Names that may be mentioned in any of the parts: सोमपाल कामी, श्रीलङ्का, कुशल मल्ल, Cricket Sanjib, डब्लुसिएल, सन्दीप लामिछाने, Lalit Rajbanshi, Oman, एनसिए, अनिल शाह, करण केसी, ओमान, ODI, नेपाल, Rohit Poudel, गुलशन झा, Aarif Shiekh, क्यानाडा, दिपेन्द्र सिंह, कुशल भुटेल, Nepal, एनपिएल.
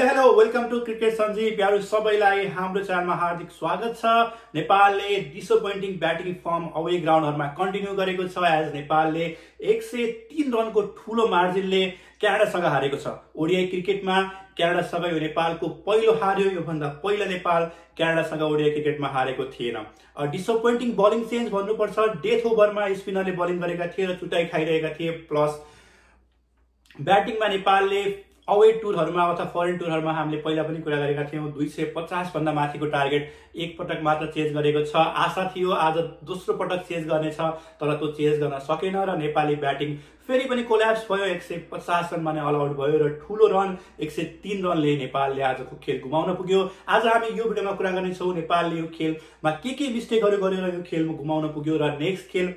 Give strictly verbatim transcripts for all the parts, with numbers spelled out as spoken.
Hello welcome to cricket Sanjib यार सबैलाई हाम्रो च्यानलमा हार्दिक स्वागत छ। नेपालले डिसअपोइन्टिङ ब्याटिङ फर्म अवे ग्राउन्डहरुमा कन्टिन्यू गरेको छ। आज नेपालले एक सय तीन रनको ठूलो मार्जिनले क्यानाडासँग हारेको छ। ओडीआई क्रिकेटमा क्यानाडासँग यो नेपालको पहिलो हार हो। यो भन्दा पहिला नेपाल क्यानाडासँग ओडीआई क्रिकेटमा हारेको थिएन। डिसअपोइन्टिङ बॉलिङ चेन्ज भन्नुपर्छ। डेथ ओभरमा स्पिनरले बॉलिङ गरेका थिए र चुटाई खाइरहेका थिए। प्लस ब्याटिङमा नेपालले अवे टुरहरुमा अथवा फरेन टुरहरुमा हामीले पहिला पनि कुरा गरेका थियौं दुई सय पचास भन्दा माथिको टार्गेट एक पटक मात्र चेज गरेको छ। आशा थियो आज दोस्रो पटक चेज गर्नेछ, तर त्यो चेज गर्न सकेन र नेपाली ब्याटिङ फेरि पनि कोल्याप्स भयो। एक सय पचास रनमा नै ऑल आउट भयो र ठूलो रन एक सय तीन रनले नेपालले आजको खेल गुमाउन पुग्यो। आज हामी यो भिडियोमा कुरा गर्ने छौं नेपालले यो खेलमा के के मिस्टेकहरु गर्यो र यो खेलमा गुमाउन पुग्यो र नेक्स्ट खेल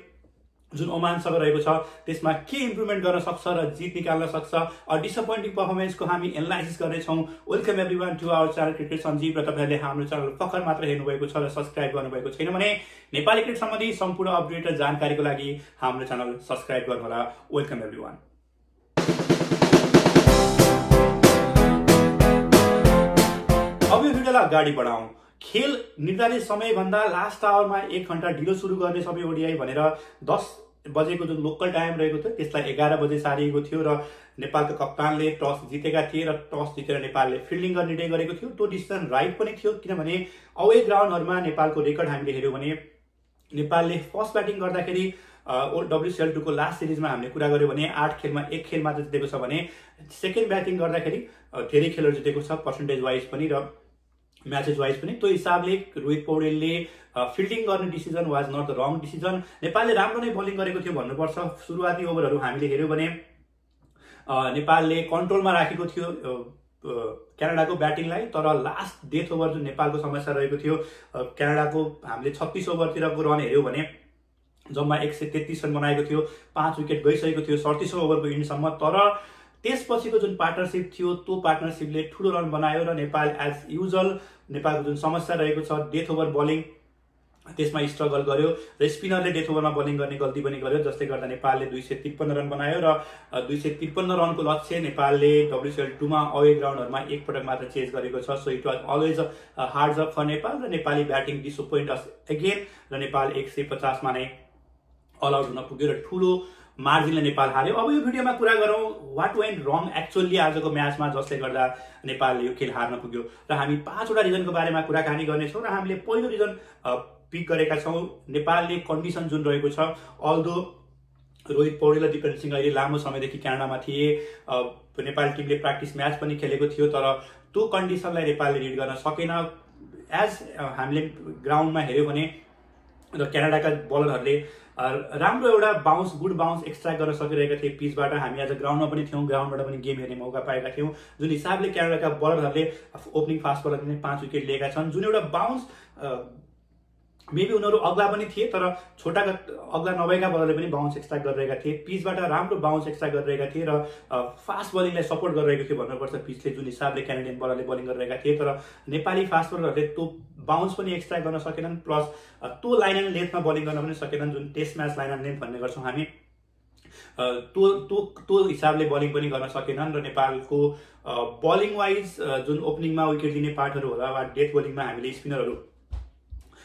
जुन ओमानसँग रहेको छ त्यसमा के इम्प्रुभमेन्ट गर्न सक्छ र जित निकाल्न सक्छ। डिसअपोइन्टिङ पर्फर्मेन्सको हामी एनालाइसिस गर्ने छौं। Welcome everyone to our channel cricket Sanjeev र तपाईहरुले हाम्रो च्यानल भर्खर मात्र हेर्नु भएको छ र सब्स्क्राइब गर्नु भएको छैन भने नेपाली क्रिकेट सम्बन्धी सम्पूर्ण अपडेट र जानकारीको लागि हाम्रो च्यानल सब्स्क्राइब गर्नुहोला। Welcome everyone. अब यो भिडियोलाई अगाडि बढाउँ। खेल निर्धारित समय भन्दा लास्ट आवरमा एक घण्टा ढिलो सुरु गर्ने सबै ओडीआई भनेर दस बजेको जुन लोकल टाइम रहेको थियो त्यसलाई एघार बजे सारिएको थियो र नेपालका कप्तानले टस जितेका थिए र टस जितेर नेपालले फिल्डिङ गर्ने निर्णय गरेको थियो। त्यो डिसिजन राइट पनि थियो किनभने अवे ग्राउन्डहरुमा नेपालको रेकर्ड हामीले हेर्यौं भने नेपालले फर्स्ट ब्याटिङ गर्दाखेरि डब्ल्यूसीएल टू को लास्ट सीरीज में हमने कुरा गर्यौं भने आठ खेल में एक खेल मात्र जितेको छ भने सेकेन्ड ब्याटिङ गर्दाखेरि धेरै खेलहरु जितेको छ पर्सेन्टेज वाइज पनि र मैचेस वाइज पनि। तो हिसाबले रोहित पौडेलले फिल्डिङ गर्ने decision was not the wrong decision. नेपालले राम्रो नै बॉलिङ गरेको थियो भन्नुपर्छ। सुरुवाती ओभरहरु हामीले हेर्यौं भने नेपालले कन्ट्रोलमा राखेको थियो क्यानाडाको ब्याटिङलाई, तर लास्ट डेथ ओभर जुन नेपालको समस्या रहेको थियो क्यानाडाको हामीले छत्तीस ओभरतिरको रन हेर्यौं भने जम्मा एक सय तेत्तीस रन बनाएको थियो। पाँच विकेट गइसकेको थियो सैंतीस ओभरको इन्डसम्म, तर त्यसपछिको जुन पार्टनरशिप थियो त्यो पार्टनरशिपले ठूलो रन बनायो र नेपाल एज युजुअल नेपालको जुन समस्या रहेको छ डेथ ओभर बॉलिङ त्यसमा स्ट्रगल गर्यो र स्पिनरले डेथ ओभरमा बॉलिङ गर्ने गल्ती पनि गर्यो, जसले गर्दा नेपालले दुई सय त्रिपन्न रन बनायो र दुई सय त्रिपन्न रनको लक्ष्य नेपालले डब्ल्यूसीएल टू मा अवे ग्राउन्डहरुमा एक पटक मात्र चेज गरेको छ। So it was always a hard job for नेपाल र Nepali batting disappoint us again र नेपाल एक सय पचास मा नै ऑल आउट हुन पुग्यो र ठूलो मार्जिनले नेपाल हार्यो। अब यो भिडियोमा कुरा गरौं व्हाट वेन्ट रङ एक्चुअली आजको म्याचमा जसले गर्दा नेपालले यो खेल हार्न पुग्यो र हामी पाँचवटा रिजनको बारेमा कुराकानी गर्नेछौं र हामीले पहिलो रिजन पिक गरेका छौं नेपालले कन्डिसन जुन रहेको छ। अल्दो रोहित पौडेल र दिपेन्द्र सिंह अहिले लामो समयदेखि क्यानाडामा थिए, नेपाल टिमले प्र्याक्टिस म्याच पनि खेलेको थियो, तर त्यो कन्डिसनलाई नेपालले रिड गर्न सकेन। एज हामीले ग्राउन्डमा हेर्यौं भने र क्यानाडाका बॉलरहरुले राम्रो एउटा बाउन्स गुड बाउन्स एक्सट्र्याक्ट गर्न सकिरहेका थिए पिचबाट। हामी आज ग्राउन्डमा पनि थियौं, ग्राउन्डबाट पनि गेम हेर्ने मौका पाएका थियौं। जुन हिसाबले क्यानाडाका बॉलरहरुले ओपनिङ फास्ट बॉलरले पाँच विकेट लिएका छन्, जुन एउटा बाउन्स मेबी उनीहरु अग्ला पनि थिए तर छोटा अग्ला नभएका बॉलरले पनि बाउन्स एक्सट्र्याक्ट गरिरहेका थिए, पिचबाट राम्रो बाउन्स एक्सट्र्याक्ट गरिरहेका थिए र फास्ट बॉलिङलाई सपोर्ट गरिरहेको थियो भन्नुपर्छ। पिचले जुन हिसाबले क्यानाडियन बॉलरले बॉलिङ गरिरहेका थिए तर नेपाली फास्ट बॉलरले त्यो बाउन्स पनि एक्सट्र्याक्ट गर्न सकेनन्, प्लस त्यो लाइन एन्ड लेन्थमा बॉलिङ गर्न पनि सकेनन् जुन test match line and length भन्ने गर्छौं हामी। त्यो त्यो त्यो हिसाबले बॉलिङ पनि गर्न सकेनन् र नेपालको बॉलिङ वाइज जुन ओपनिङमा विकेट लिने पार्टहरु होला वा डेथ बॉलिङमा हामीले स्पिनरहरु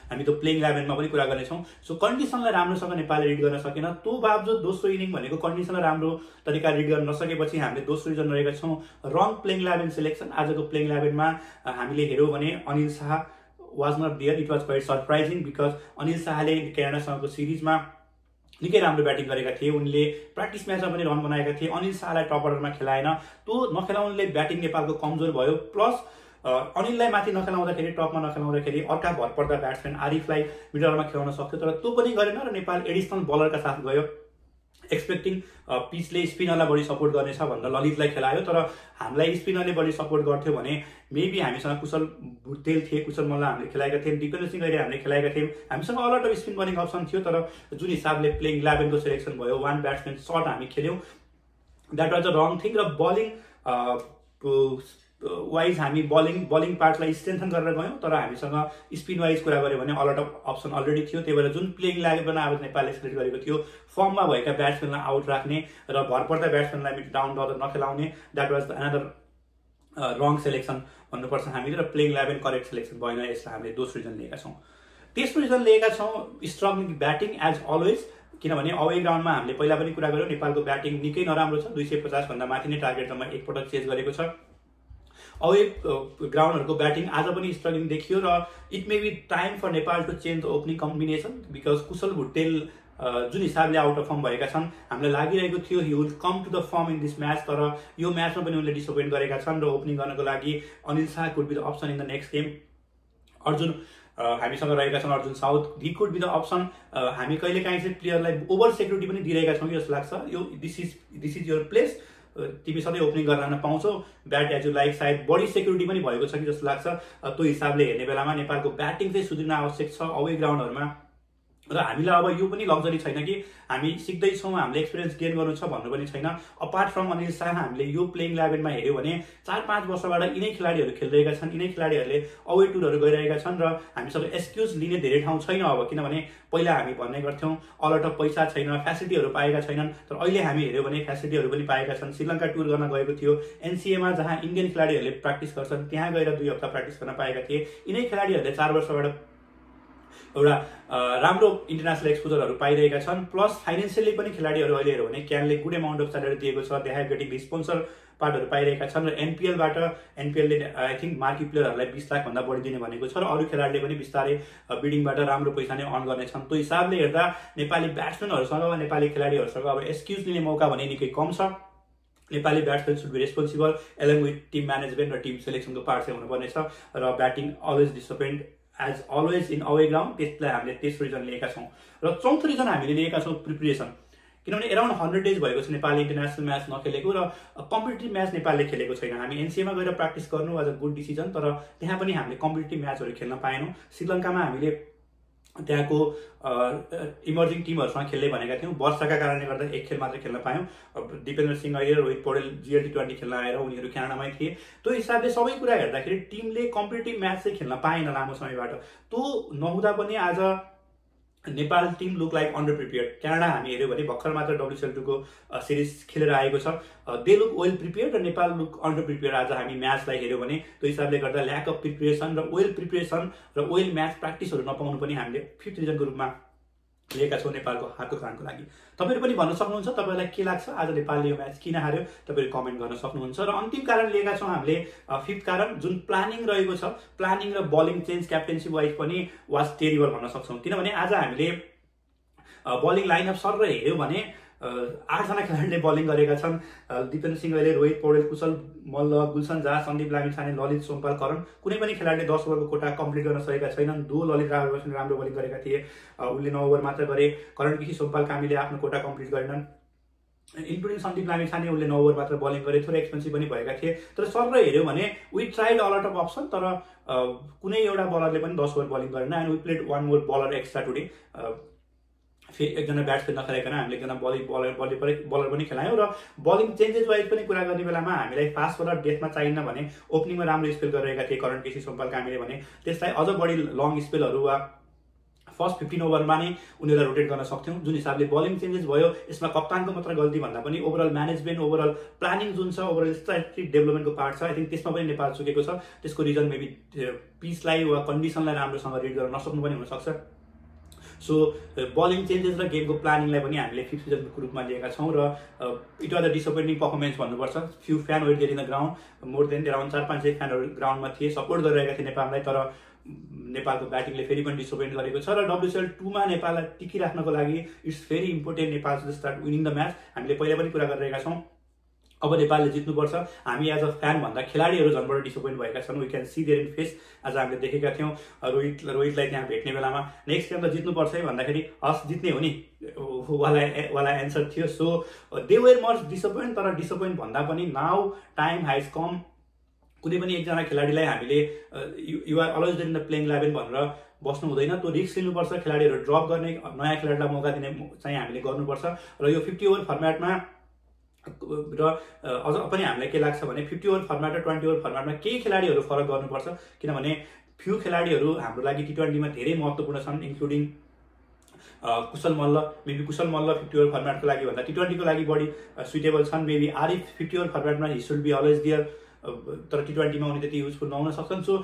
हामी त प्लेइङ इलेभेनमा पनि कुरा गर्नेछौँ। सो कन्डिसनलाई राम्रोसँग नेपालले रिड गर्न सकेन। त्यो बावजुद दोस्रो इनिङ भनेको कन्डिसनलाई राम्रो तरिकाले रिड गर्न नसकेपछि हामीले दोस्रो रिजन रहेका छौँ रङ प्लेइङ इलेभेन सिलेक्सन। आजको प्लेइङ इलेभेनमा हामीले हेर्यौं भने अनिल शाह was not there. It was quite surprising because Anil शाहले क्यानाडासँगको सिरिजमा निकै राम्रो ब्याटिङ गरेका थिए। उनले प्र्याक्टिस म्याचमा पनि रन बनाएका थिए। अनिल शाहलाई टप अर्डरमा खेलाएन, त्यो नखेलाउनुले ब्याटिङ नेपालको कमजोर भयो। प्लस अनिललाई माथि नखेलाउँदाखेरि टपमा नखेलाउँदाखेरि अर्का भरपर्दा ब्याट्सम्यान आरिफलाई मिडलमा खेलाउन सक्थ्यो, तर त्यो पनि गरेन र नेपाल एडिसनल बॉलरका साथ गयो। एक्सपेक्टिङ पिचले स्पिनरलाई बढी सपोर्ट गर्नेछ भनेर ललितलाई खेलायो, तर हामीलाई स्पिनरले बढी सपोर्ट गर्थ्यो भने मेबी हामीसँग कुशल भुटेल थिए, कुशल मल्ल हामीले खेलाएका थियौँ, दिपेन्द्र सिंह अहिले हामीले खेलाएका थियौँ, हामीसँग all out of spin bowling option थियो। तर जुन हिसाबले प्लेइङ इलेभेनको सेलेक्सन भयो, वान ब्याट्सम्यान सर्ट हामी खेल्यौँ, that was a wrong thing. र बॉलिङ वाइज हामी बॉलिङ बॉलिङ पार्टलाई स्ट्रेन्थन गरेर गयौँ, तर हामीसँग स्पिन वाइज कुरा गऱ्यो भने all out of option already थियो। त्यही भएर जुन प्लेइङ इलेभेन आज नेपालले सेलेक्ट गरेको थियो फर्ममा भएका ब्याट्सम्यानलाई आउट राख्ने र भरपर्दा ब्याट्सम्यानलाई मिड डाउन गर्दा नखेलाउने, that was the another wrong selection भन्नुपर्छ हामीले र प्लेइङ इलेभेन करेक्ट सेलेक्सन भएन। यसलाई हामीले दोस्रो रिजन लिएका छौं। तेस्रो रिजन लिएका छौं स्ट्रङ ब्याटिङ एज अलवेज, किनभने अवे ग्राउन्डमा हामीले पहिला पनि कुरा गर्यौं नेपालको ब्याटिङ निकै नराम्रो छ, दुई सय पचास भन्दा माथि नै टार्गेट जम्मा एकपटक चेज गरेको छ। अवे ग्राउन्डहरुको ब्याटिङ आज पनि स्ट्रगलिङ देखियो र it may be time for नेपाल to change the opening combination because कुशल भुटेल जुन हिसाबले आउट अफ फर्म भएका छन् हामीलाई लागिरहेको थियो he will come to the form in this match, तर यो म्याचमा पनि उनले डिसअपोइन्ट गरेका छन् र ओपनिङ गर्नको लागि अनिल शाह could be the option in the next game. Arjun हामीसँग रहेका छन् Arjun Saud, he could be the option. हामी कहिलेकाहीँ चाहिँ प्लेयरलाई ओभर सेक्युरिटी पनि दिइरहेका छौँ जस्तो लाग्छ। यो this is this is your place, तिमी सधैँ ओपनिङ गर्न पाउँछौ, ब्याट एज यु लाइक। सायद बडी सेक्युरिटी पनि भएको छ कि जस्तो लाग्छ। त्यो हिसाबले हेर्ने बेलामा नेपालको ब्याटिङ चाहिँ सुध्रिन आवश्यक छ अवे ग्राउन्डहरूमा र हामीलाई अब यो पनि लग्जरी छैन कि हामी सिक्दैछौँ, हामीले एक्सपिरियन्स गेन गर्नु छ भन्नु पनि छैन। अपार्ट फ्रम अनिल शाह हामीले यो प्लेइङ इलेभेनमा हेऱ्यौँ भने चार पाँच वर्षबाट यिनै खेलाडीहरू खेलिरहेका छन्, यिनै खेलाडीहरूले अवे टुरहरू गइरहेका छन् र हामीसँग एक्सक्युज लिने धेरै ठाउँ छैन अब, किनभने पहिला हामी भन्ने गर्थ्यौँ अलट अफ पैसा छैन, फ्यासिलिटीहरू पाएका छैनन्, तर अहिले हामी हेऱ्यौँ भने फ्यासिलिटीहरू पनि पाएका छन्। श्रीलङ्का टुर गर्न गएको थियो, एनसिएमा जहाँ इन्डियन खेलाडीहरूले प्र्याक्टिस गर्छन् त्यहाँ गएर दुई हप्ता प्र्याक्टिस गर्न पाएका थिए। यिनै खेलाडीहरूले चार वर्षबाट एउटा राम्रो इन्टरनेसनल एक्सपोजरहरू पाइरहेका छन्। प्लस फाइनेन्सियली पनि खेलाडीहरू अहिले हेऱ्यो भने क्यानले गुड एमाउन्ट अफ स्यालेरी दिएको छ, दे हेभ गेटिङ स्पोन्सर पार्टहरू पाइरहेका छन् र एनपिएलबाट एनपिएलले आई थिङ्क मार्की प्लेयरहरूलाई बिस लाखभन्दा बढी दिने भनेको छ र अरू खेलाडीले पनि बिस्तारै बिडिङबाट राम्रो पैसा नै अर्न गर्नेछन्। त्यो हिसाबले हेर्दा नेपाली ब्याट्सम्यानहरूसँग वा नेपाली खेलाडीहरूसँग अब एक्सक्युज लिने मौका भने निकै कम छ। Nepali batsman should be responsible along with team management र टिम सेलेक्सनको पार्ट चाहिँ हुनुपर्नेछ र batting always disappoint as always in away ground. त्यसलाई हामीले तेस्रो रिजन लिएका छौँ। र चौथो रिजन हामीले लिएका छौँ प्रिपरेसन, किनभने एराउन्ड हन्ड्रेड डेज भएको छ नेपालले इन्टरनेसनल म्याच नखेलेको र कम्पिटेटिभ म्याच नेपालले खेलेको छैन। हामी एनसिएमा गएर प्र्याक्टिस गर्नु वाज अ गुड डिसिजन, तर त्यहाँ पनि हामीले कम्पिटेटिभ म्याचहरू खेल्न पाएनौँ। श्रीलङ्कामा हामीले त्यहाँको इमर्जिङ टिमहरूसँग खेल्ने भनेका थियौँ, वर्षाका कारणले गर्दा एक खेल मात्र खेल्न पायौँ। दिपेन्द्र सिंह Airee, Rohit Paudel GL T twenty खेल्न आएर उनीहरू क्यानाडामै थिए। त्यो हिसाबले सबै कुरा हेर्दाखेरि टिमले कम्पिटेटिभ म्याच चाहिँ खेल्न पाएन लामो समयबाट। त्यो नहुँदा पनि आज नेपाल team look like under prepared. क्यानाडा हामी हेऱ्यौँ भने भर्खर मात्र डब्लुसिएल टूको सिरिज खेलेर आएको छ, दे लुक वेल प्रिपेयर्ड र नेपाल लुक अन्डर प्रिपेयर्ड। आज हामी म्याचलाई हेऱ्यौँ भने त्यो हिसाबले गर्दा ल्याक अफ प्रिपेरेसन र वेल प्रिपेरेसन र वेल म्याच प्र्याक्टिसहरू नपाउनु पनि हामीले फिफ्थ रिजनको रूपमा लिएका छौँ नेपालको हारको कारणको लागि। तपाईँहरू पनि भन्न सक्नुहुन्छ तपाईँलाई के लाग्छ आज नेपालले यो म्याच किन हार्यो, तपाईँहरू कमेन्ट गर्न सक्नुहुन्छ। र अन्तिम कारण लिएका छौँ हामीले फिफ्थ कारण, जुन प्लानिङ रहेको छ। प्लानिङ र बलिङ चेन्ज क्याप्टेन्सिप वाइज पनि वाज टेरिबल भन्न सक्छौँ, किनभने आज हामीले बलिङ लाइनअप सर र हेऱ्यौँ भने आठजना खेलाडीले बलिङ गरेका छन्। दिपेन्द्र सिंहले, रोहित पौडेल, कुशल मल्ल, गुलशन झा, सन्दीप लामिछाने, ललित सोमपाल, करण, कुनै पनि खेलाडीले दस ओभरको कोटा कम्प्लिट गर्न सकेका छैनन्। दो ललित राज राम्रो बलिङ गरेका थिए, उनले नौ ओभर मात्र गरे। करण केही, सोमपाल कामीले आफ्नो कोटा कम्प्लिट गरेनन्, इन्क्लुडिङ सन्दीप लामिछाने, उसले नौ ओभर मात्र बलिङ गरे। थोरै एक्सपेन्सिभ पनि भएका थिए। तर सर र हेऱ्यौँ भने we tried a lot of option, तर कुनै एउटा बलरले पनि दस ओभर बलिङ गरेन। And we played one more bowler extra today, फेरि एकजना ब्याट्सम्यान नखेलाइकन हामीले एकजना बलिङ बलर बलिङ बलर पनि खेलायौँ। र बलिङ चेन्जेस वाइज पनि कुरा गर्ने बेलामा हामीलाई फास्ट बलर डेथमा चाहिन्न भने ओपनिङमा राम्रो स्पेल गरिरहेका थिए करण केसी, सोमपाल कामीले भने त्यसलाई अझ बढी लङ स्पेलहरू वा फर्स्ट फिफ्टिन ओभरमा नै उनीहरूलाई रोटेट गर्न सक्थ्यौँ। जुन हिसाबले बलिङ चेन्जेस भयो यसमा कप्तानको मात्र गल्ती भन्दा पनि ओभरअल म्यानेजमेन्ट, ओभरअल प्लानिङ जुन छ, ओभरअल स्ट्राटेजिक डेभलपमेन्टको पार्ट छ, आई थिङ्क त्यसमा पनि नेपाल चुकेको छ। त्यसको रिजन मेबी पिचलाई वा कन्डिसनलाई राम्रोसँग रिड गर्न नसक्नु पनि हुनसक्छ। सो बलिङ चेन्जेस र गेमको प्लानिङलाई पनि हामीले फिफ्थ सिजनको रूपमा लिएका छौँ र it was a disappointing performance भन्नुपर्छ। Few fan were there in the ground, more than around चार पाँच सय फ्यानहरू ग्राउन्डमा थिए, सपोर्ट गरिरहेका थिए नेपाललाई, तर नेपालको ब्याटिङले फेरि पनि डिसअपोइन्ट गरेको छ। र डब्लुसिएल टूमा नेपाललाई टिकिराख्नको लागि it's very important नेपाल to start winning the match. हामीले पहिला पनि कुरा गरिरहेका छौँ, अब नेपालले जित्नुपर्छ। हामी एज अ फ्यान भन्दा खेलाडीहरू झन्बाट डिसपोइन्ट भएका छन्। We can see there in face, आज हामीले देखेका थियौँ। रोहित रोहितलाई त्यहाँ भेट्ने बेलामा नेक्स्ट गेम त जित्नुपर्छ है भन्दाखेरि हस् जित्ने हो नि वाला वाला एन्सर थियो। So they were much disappoint, तर डिसपोइन्ट भन्दा पनि नाउ टाइम हेज कम। कुनै पनि एकजना खेलाडीलाई हामीले you're always in the playing eleven भनेर बस्नु हुँदैन, त्यो रिस्क लिनुपर्छ। खेलाडीहरू ड्रप गर्ने, नयाँ खेलाडीलाई मौका दिने चाहिँ हामीले गर्नुपर्छ। र यो फिफ्टी ओभर फर्मेटमा र अझ पनि हामीलाई के लाग्छ भने फिफ्टी ओभर फर्मेट र ट्वेन्टी ओभर फर्मेटमा केही खेलाडीहरू फरक गर्नुपर्छ, किनभने फ्यु खेलाडीहरू हाम्रो लागि टी ट्वेन्टीमा धेरै महत्त्वपूर्ण छन्, including कुशल मल्ल। Maybe कुशल मल्ल fifty over फर्मेटको लागि भन्दा टी ट्वेन्टीको लागि बढी सुइटेबल छन्। मेबी आरिफ फिफ्टी ओभर फर्मेटमा he should be always there तर टी ट्वेन्टी मा उनीले त्यति युजफुल नहुन सक्छन्। सो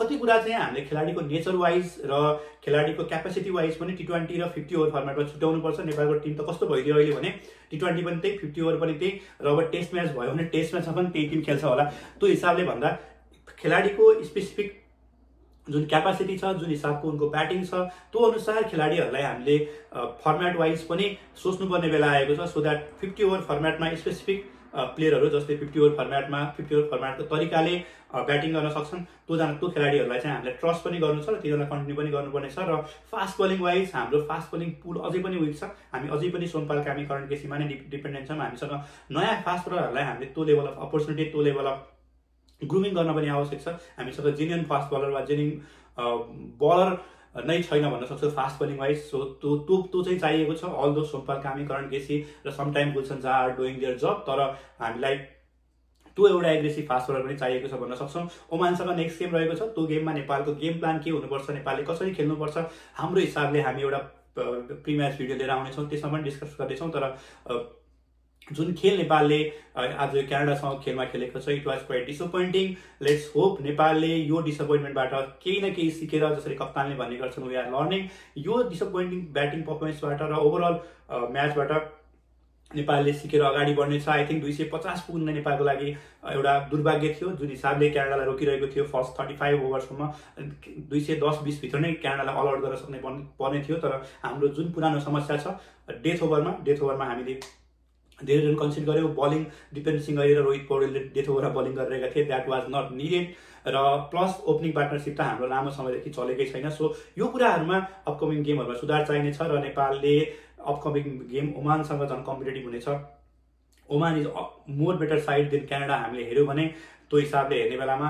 कति कुरा चाहिँ हामीले खेलाडीको नेचर वाइज र खेलाडीको क्यापेसिटी वाइज पनि टी ट्वेन्टी र फिफ्टी ओभर फर्मेटमा छुट्याउनु पर्छ। नेपालको टिम त कस्तो भइदियो अहिले भने टी ट्वेन्टी पनि त्यही, फिफ्टी ओभर पनि त्यही, र अब टेस्ट म्याच भयो भने टेस्ट म्याचमा पनि त्यही टिम खेल्छ होला। त्यो हिसाबले भन्दा खेलाडीको स्पेसिफिक जुन क्यापेसिटी छ, जुन हिसाबको उनको ब्याटिङ छ, त्यो अनुसार खेलाडीहरूलाई हामीले फर्मेट वाइज पनि सोच्नुपर्ने बेला आएको छ। सो द्याट फिफ्टी ओभर फर्मेटमा स्पेसिफिक प्लेयरहरू जस्तै फिफ्टी ओभर फर्मेटमा फिफ्टी ओभर फर्मेटको तरिकाले ब्याटिङ गर्न सक्छन्, त्योजना त्यो खेलाडीहरूलाई चाहिँ हामीले ट्रस्ट पनि गर्नु छ र तिनीहरूलाई कन्टिन्यू पनि गर्नुपर्ने छ। र फास्ट बलिङ वाइज हाम्रो फास्ट बलिङ पुल अझै पनि विक छ, हामी अझै पनि सोनपालका हामी करण केसीमा नै डिपेन्डेन्ट छौँ। हामीसँग नयाँ फास्ट बलरहरूलाई हामीले त्यो लेभल अफ अपर्च्युनिटी, त्यो लेभल अफ ग्रुमिङ गर्न पनि आवश्यक छ। हामीसँग जेन्युन फास्ट बलर वा जेन्युन बलर नै छैन भन्न सक्छु फास्ट बलिङ वाइज। सो त्यो त्यो त्यो चाहिँ चाहिएको छ। अल दो सोमपाल कामी, करण केसी र sometime गुलशन झा are doing there job, तर हामीलाई त्यो एउटा एग्रेसिभ फास्ट बलर पनि चाहिएको छ भन्न सक्छौँ। ओमानसँग नेक्स्ट गेम रहेको छ, त्यो गेममा नेपालको गेम प्लान के हुनुपर्छ, नेपालले कसरी खेल्नुपर्छ हाम्रो हिसाबले हामी एउटा प्रि म्याच भिडियो लिएर आउनेछौँ, त्यसमा पनि डिस्कस गर्दैछौँ। तर जुन खेल नेपालले आज क्यानाडासँग खेलमा खेलेको छ, it was quite disappointing. Let's hope नेपालले यो डिसअपोइन्टमेन्टबाट केही न केही सिकेर, जसरी कप्तानले भन्ने गर्छन् वी आर लर्निङ, यो डिसअपोइन्टिङ ब्याटिङ पर्फर्मेन्सबाट र ओभरअल म्याचबाट नेपालले सिकेर अगाडि बढ्नेछ। आई थिङ्क दुई सय पचास पुग्ने नेपालको लागि एउटा दुर्भाग्य थियो, जुन हिसाबले क्यानाडालाई रोकिरहेको थियो। फर्स्ट थर्टी फाइभ ओभर्ससम्म दुई सय दस बिसभित्र नै क्यानाडालाई अलआउट गर्न सक्ने पर्ने थियो। तर हाम्रो जुन पुरानो समस्या छ डेथ ओभरमा, डेथ ओभरमा हामीले धेरै रन कन्सिड गऱ्यो। बलिङ डिपेन्डेन्सी गरेर रोहित पौडेलले डेथ ओभरमा बलिङ गरिरहेका थिए, द्याट वाज नट निडेड। र प्लस ओपनिङ पार्टनरसिप त हाम्रो लामो समयदेखि चलेकै छैन। सो यो कुराहरूमा अपकमिङ गेमहरूमा सुधार चाहिनेछ र नेपालले अपकमिङ गेम ओमानसँग झन् कम्पिटेटिभ हुनेछ। ओमान is more better side than क्यानाडा हामीले हेऱ्यौँ भने, त्यो हिसाबले हेर्ने बेलामा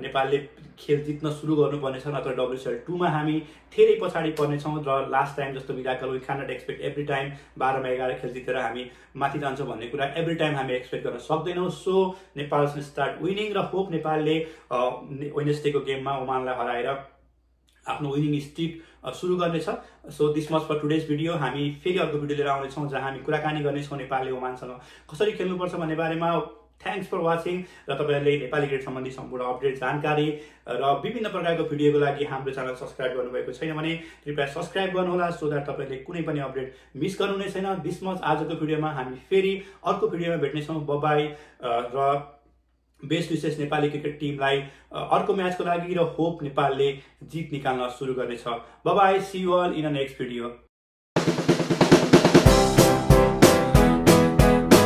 नेपालले खेल जित्न सुरु गर्नुपर्नेछ, नत्र डब्लुसिएल टूमा हामी धेरै पछाडि पर्नेछौँ। र लास्ट टाइम जस्तो miracle we can not expect every time बाह्रमा एघार खेल जितेर हामी माथि जान्छौँ भन्ने कुरा एभ्री टाइम हामी एक्सपेक्ट गर्न सक्दैनौँ। So नेपाल should start winning र होप नेपालले वेडनेसडेको गेममा ओमानलाई हराएर आफ्नो विनिङ स्ट्रिक सुरु गर्नेछ। So this much for today's video. हामी फेरि अर्को भिडियो लिएर आउनेछौँ जहाँ हामी कुराकानी गर्नेछौँ नेपालले ओमानसँग कसरी खेल्नुपर्छ भन्ने बारेमा। थ्याङ्क्स फर वाचिङ र तपाईहरूले नेपाली क्रिकेट सम्बन्धी सम्पूर्ण अपडेट, जानकारी र विभिन्न प्रकारको भिडियोको लागि हाम्रो च्यानल सब्सक्राइब गर्नुभएको छैन भने कृपया सब्सक्राइब गर्नुहोला, सो द्याट तपाईँहरूले कुनै पनि अपडेट मिस गर्नु नै छैन। दिस मच आजको भिडियोमा, हामी फेरि अर्को भिडियोमा भेट्नेछौँ। बबाई र बेस्ट विशेष नेपाली क्रिकेट टिमलाई अर्को म्याचको लागि, र होप नेपालले जित निकाल्न सुरु गर्नेछ। Bye bye, see you all in a next video.